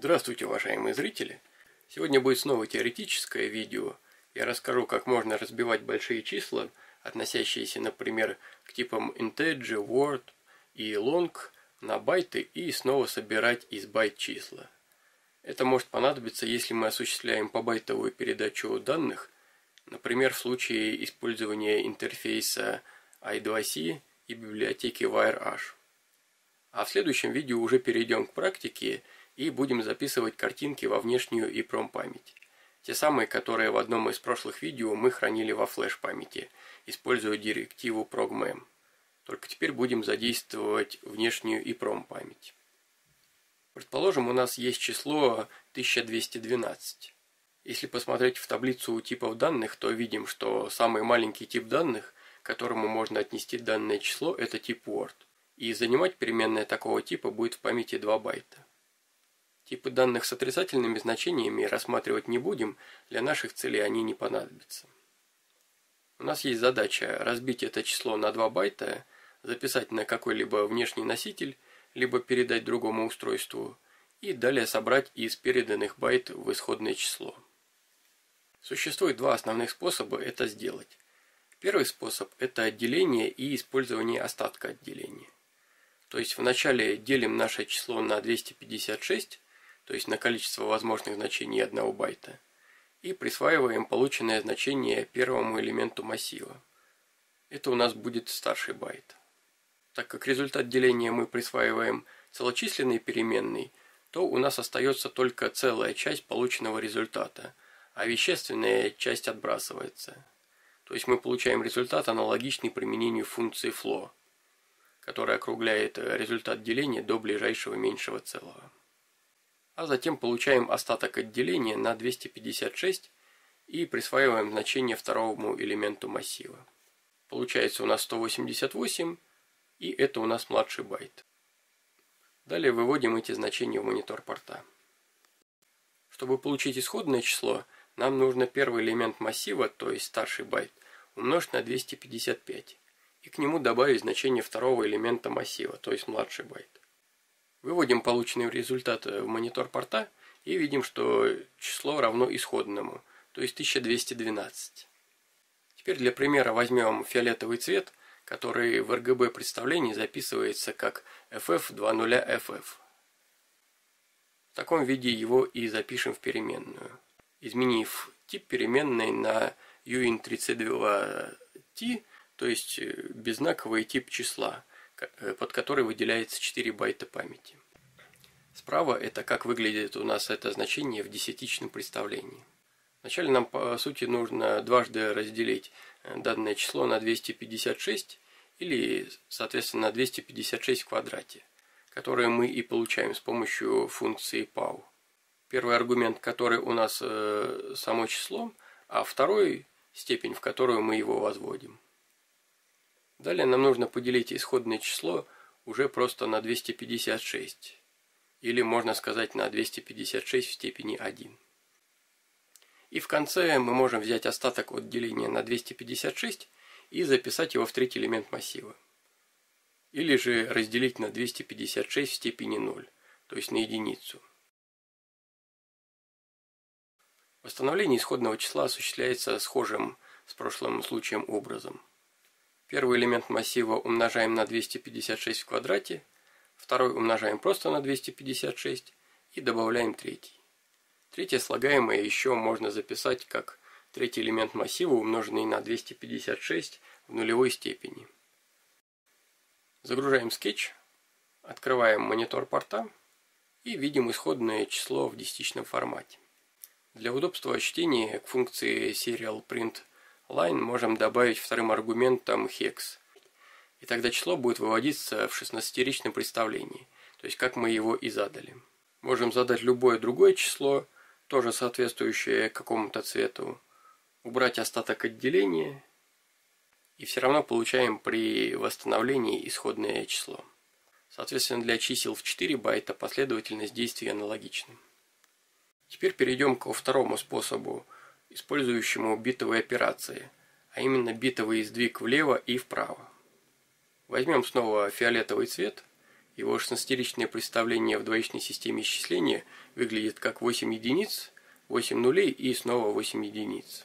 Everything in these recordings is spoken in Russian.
Здравствуйте, уважаемые зрители! Сегодня будет снова теоретическое видео. Я расскажу, как можно разбивать большие числа, относящиеся, например, к типам integer, word и long, на байты и снова собирать из байт числа. Это может понадобиться, если мы осуществляем побайтовую передачу данных, например, в случае использования интерфейса I2C и библиотеки Wire.h. А в следующем видео уже перейдем к практике и будем записывать картинки во внешнюю EEPROM память. Те самые, которые в одном из прошлых видео мы хранили во флеш-памяти, используя директиву ProgMem. Только теперь будем задействовать внешнюю EEPROM память. Предположим, у нас есть число 1212. Если посмотреть в таблицу типов данных, то видим, что самый маленький тип данных, к которому можно отнести данное число, это тип word. И занимать переменная такого типа будет в памяти 2 байта. Типы данных с отрицательными значениями рассматривать не будем, для наших целей они не понадобятся. У нас есть задача разбить это число на 2 байта, записать на какой-либо внешний носитель, либо передать другому устройству, и далее собрать из переданных байт в исходное число. Существует два основных способа это сделать. Первый способ – это деление и использование остатка от деления. То есть вначале делим наше число на 256, то есть на количество возможных значений 1 байта, и присваиваем полученное значение первому элементу массива. Это у нас будет старший байт. Так как результат деления мы присваиваем целочисленной переменной, то у нас остается только целая часть полученного результата, а вещественная часть отбрасывается. То есть мы получаем результат, аналогичный применению функции float, которая округляет результат деления до ближайшего меньшего целого. А затем получаем остаток от деления на 256 и присваиваем значение второму элементу массива. Получается у нас 188, и это у нас младший байт. Далее выводим эти значения в монитор порта. Чтобы получить исходное число, нам нужно первый элемент массива, то есть старший байт, умножить на 255. И к нему добавить значение второго элемента массива, то есть младший байт. Выводим полученный результат в монитор порта и видим, что число равно исходному, то есть 1212. Теперь для примера возьмем фиолетовый цвет, который в RGB представлении записывается как FF20FF. В таком виде его и запишем в переменную, изменив тип переменной на uint32_t, то есть беззнаковый тип числа, под который выделяется 4 байта памяти. Справа это как выглядит у нас это значение в десятичном представлении. Вначале нам по сути нужно дважды разделить данное число на 256 или соответственно 256 в квадрате, которое мы и получаем с помощью функции pow. Первый аргумент, который у нас само число, а второй степень, в которую мы его возводим. Далее нам нужно поделить исходное число уже просто на 256, или можно сказать на 256 в степени 1. И в конце мы можем взять остаток от деления на 256 и записать его в третий элемент массива. Или же разделить на 256 в степени 0, то есть на единицу. Восстановление исходного числа осуществляется схожим с прошлым случаем образом. Первый элемент массива умножаем на 256 в квадрате, второй умножаем просто на 256 и добавляем третий. Третье слагаемое еще можно записать как третий элемент массива, умноженный на 256 в нулевой степени. Загружаем скетч, открываем монитор порта и видим исходное число в десятичном формате. Для удобства чтения к функции Serial.print LINE можем добавить вторым аргументом HEX. И тогда число будет выводиться в 16-ричном представлении, то есть как мы его и задали. Можем задать любое другое число, тоже соответствующее какому-то цвету, убрать остаток от деления, и все равно получаем при восстановлении исходное число. Соответственно, для чисел в 4 байта последовательность действий аналогична. Теперь перейдем ко второму способу, использующему битовые операции, а именно битовый сдвиг влево и вправо. Возьмем снова фиолетовый цвет Его 16-ричное представление в двоичной системе исчисления выглядит как 8 единиц, 8 нулей и снова 8 единиц.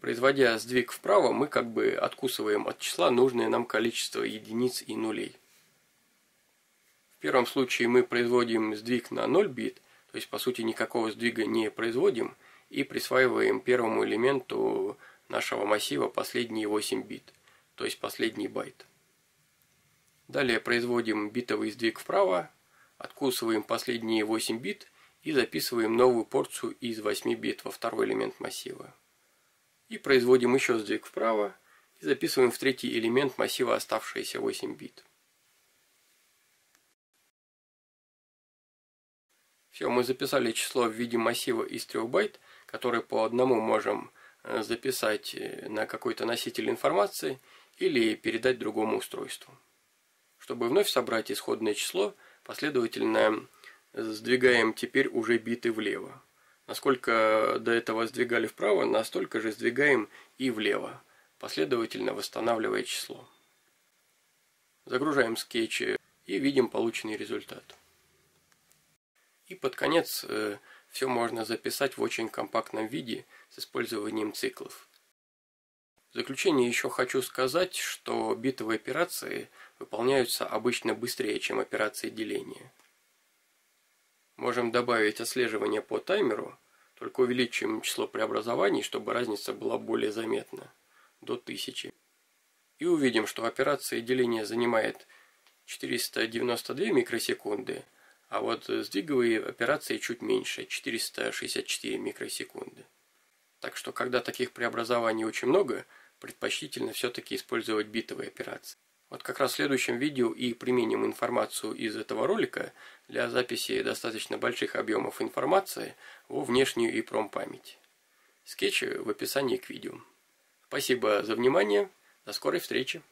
Производя сдвиг вправо, мы как бы откусываем от числа нужное нам количество единиц и нулей. В первом случае мы производим сдвиг на 0 бит, то есть по сути никакого сдвига не производим, и присваиваем первому элементу нашего массива последние 8 бит, то есть последний байт. Далее производим битовый сдвиг вправо, откусываем последние 8 бит и записываем новую порцию из 8 бит во второй элемент массива. И производим еще сдвиг вправо и записываем в третий элемент массива оставшиеся 8 бит. Все, мы записали число в виде массива из 3 байт, который по одному можем записать на какой-то носитель информации или передать другому устройству. Чтобы вновь собрать исходное число, последовательно сдвигаем теперь уже биты влево. Насколько до этого сдвигали вправо, настолько же сдвигаем и влево, последовательно восстанавливая число. Загружаем скетчи и видим полученный результат. И под конец все можно записать в очень компактном виде с использованием циклов. В заключение еще хочу сказать, что битовые операции выполняются обычно быстрее, чем операции деления. Можем добавить отслеживание по таймеру, только увеличим число преобразований, чтобы разница была более заметна, до 1000. И увидим, что операция деления занимает 492 микросекунды, а вот сдвиговые операции чуть меньше, 464 микросекунды. Так что, когда таких преобразований очень много, предпочтительно все-таки использовать битовые операции. Вот как раз в следующем видео и применим информацию из этого ролика для записи достаточно больших объемов информации во внешнюю EEPROM память. Скетчи в описании к видео. Спасибо за внимание. До скорой встречи.